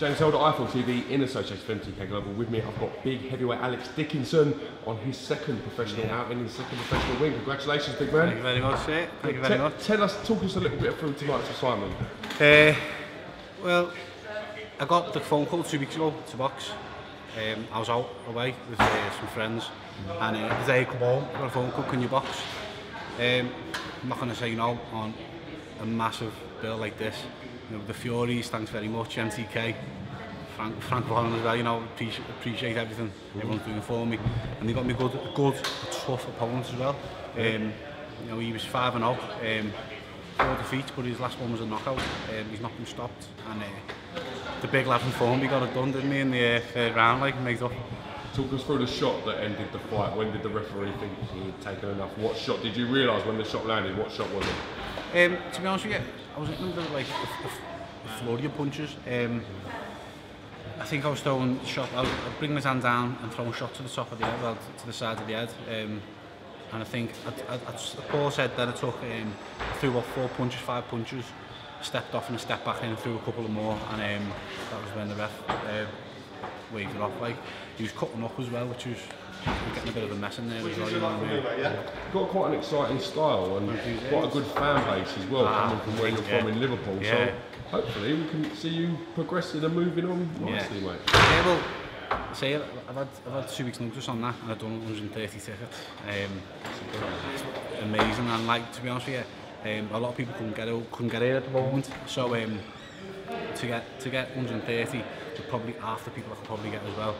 James Helder, iFL TV, in association with MTK Global. With me, I've got big heavyweight Alex Dickinson on his second professional outing, his second professional win. Congratulations, big man. Thank you very much, mate. Thank you very much. Talk us a little bit through tonight's assignment. Well, I got the phone call 2 weeks ago to box. I was out away with some friends, and the day I come home, I got a phone call, can you box? I'm not going to say no on a massive bill like this. You know, the Furies, thanks very much, MTK, Frank Warren as well, you know, appreciate everything everyone's doing for me. And they got me good tough opponents as well. You know, he was 5-0, 4 defeats, but his last one was a knockout. He's not been stopped. And the big lad from Formby got it done, didn't he, in the third round, like, made up. Talk us through the shot that ended the fight. When did the referee think he'd taken enough? What shot? Did you realise when the shot landed? What shot was it? To be honest with you, I was hitting like a flurry of punches. I think I was throwing shot. I was bringing his hand down and throwing shot to the top of the head, well, to the side of the head. And I think Paul said that I took threw what 4 punches, 5 punches, stepped off and stepped back in and threw a couple of more. And that was when the ref waved it off. Like, he was cutting up as well, which was. We're getting a bit of a mess in there. Got quite an exciting style and quite a good fan base as well, coming from where you're from in Liverpool. Yeah. So hopefully we can see you progressing and moving on nicely, mate. Yeah, well, say I've had 2 weeks' notice on that, and I've done 130 tickets. It's amazing, and like, to be honest with you, a lot of people couldn't get here at the moment. So to get 130, there's probably half the people I could probably get as well.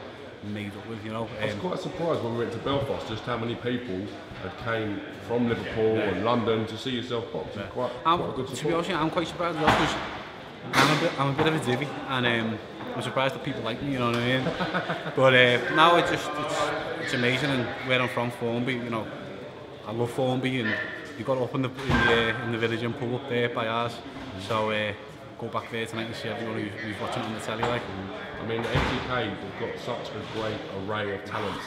Made up with, you know. I was quite surprised when we went to Belfast just how many people had came from Liverpool and London to see yourself boxing. Yeah. Quite a good support. To be honest, I'm quite surprised because I'm a bit of a divvy, and I'm surprised that people like me. You know what I mean? But now it's amazing, and where I'm from, Formby. You know, I love Formby, and you got up in the village and pull up there by ours. So. Go back there tonight and see everyone who's watching on the telly. Like, I mean, MTK have got such a great array of talent,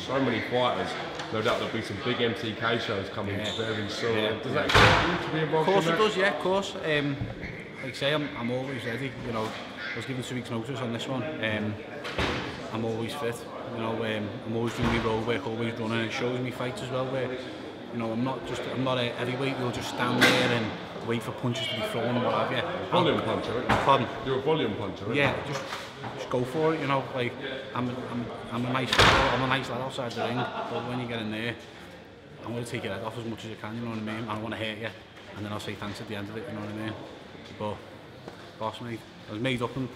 so many fighters. No doubt there'll be some big MTK shows coming very soon. Yeah. Does that excite you to be involved? Of course it does. Yeah, of course. Like I say, I'm always ready. You know, I was given 2 weeks' notice on this one. I'm always fit. You know, I'm always doing my road work, always running. It shows me fights as well. Where, you know, I'm not a heavyweight. You'll just stand there and wait for punches to be thrown and what have you. Volume puncher, isn't it? Pardon? You're a volume puncher, isn't it? Yeah, just go for it, you know. Like, I'm a nice lad outside the ring, but when you get in there, I'm going to take your head off as much as I can, you know what I mean? I don't want to hurt you, and then I'll say thanks at the end of it, you know what I mean? But, boss mate, I was made up and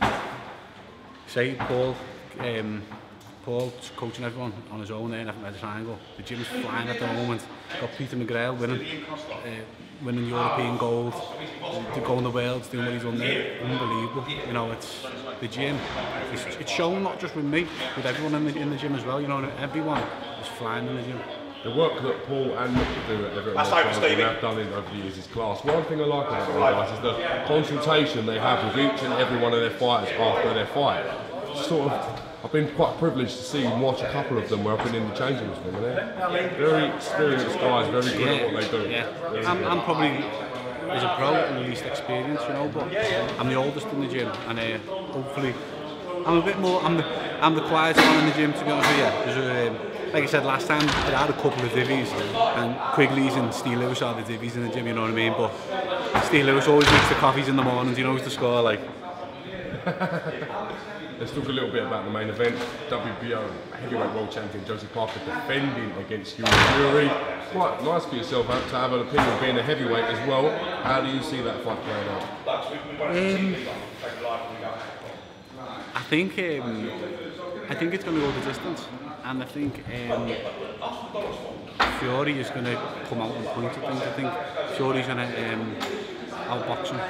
say Paul's coaching everyone on his own there in the triangle. The gym's flying at the moment. Got Peter McGrail winning European gold, going to the world, doing what he's done there. Unbelievable. You know, it's the gym. It's shown not just with me, with everyone in the gym as well. You know, everyone is flying in the gym. The work that Paul and Mick do at every have done over the years is class. One thing I like about the guys is the consultation they have with each and every one of their fighters after their fight. Sort of, I've been quite privileged to see and watch a couple of them where I've been in the changing rooms with them. Very experienced guys, very good at what they do. Yeah. I'm probably, as a pro, I'm the least experienced, you know, but I'm the oldest in the gym, and hopefully, I'm the quietest one in the gym, to be honest with you. Like I said last time, I had a couple of divvies, and Quigley's and Steve Lewis are the divvies in the gym, you know what I mean, but Steve Lewis always makes the coffees in the mornings, he knows the score, like. Let's talk a little bit about the main event. WBO heavyweight world champion Joseph Parker defending against Fury. Quite nice for yourself to have an opinion of being a heavyweight as well. How do you see that fight playing out? I think it's going to go the distance, and I think Fury is going to come out and point at things. I think Fury's going to outbox him.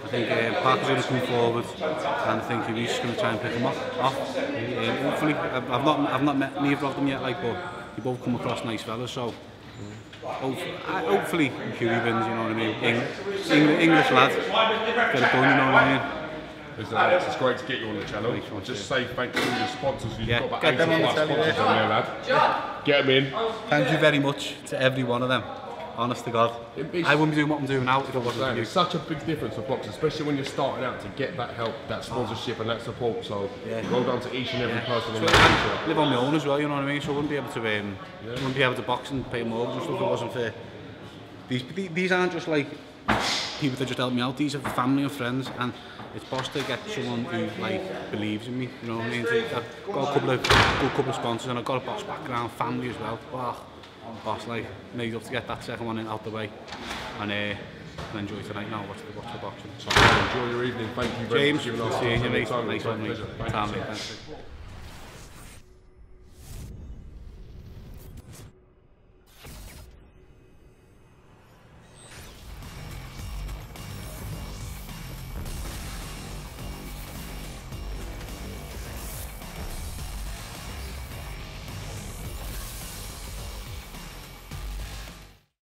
I think Parker's going to come forward, and I think he's just going to try and pick him off. Hopefully, I've not met neither of them yet, like, but they both come across nice fellas, so hopefully Fury wins, you know what I mean? English lad, get it done, you know what I mean? Listen, Alex, it's great to get you on the channel. Just say thank you to all your sponsors. You've got about 80 plus sponsors on there, lad. Get them in. Thank you very much to every one of them. honest to God. I wouldn't be doing what I'm doing now if it wasn't for you. It's such a big difference for boxers, especially when you're starting out, to get that help, that sponsorship and that support. So well done to each and every person. So I live on my own as well, you know what I mean? So I wouldn't be able to, wouldn't be able to box and pay mortgage and stuff if it wasn't for... These aren't just like people that just help me out, these are family and friends, and it's best to get someone who like believes in me, you know what I mean? I've got a couple of sponsors and I've got a box background, family as well. Oh, boss, like, made up to get that second one in out the way, and enjoy tonight now. Watch the boxing. So, enjoy your evening. Thank you very much. James, nice to see you. Nice one, mate.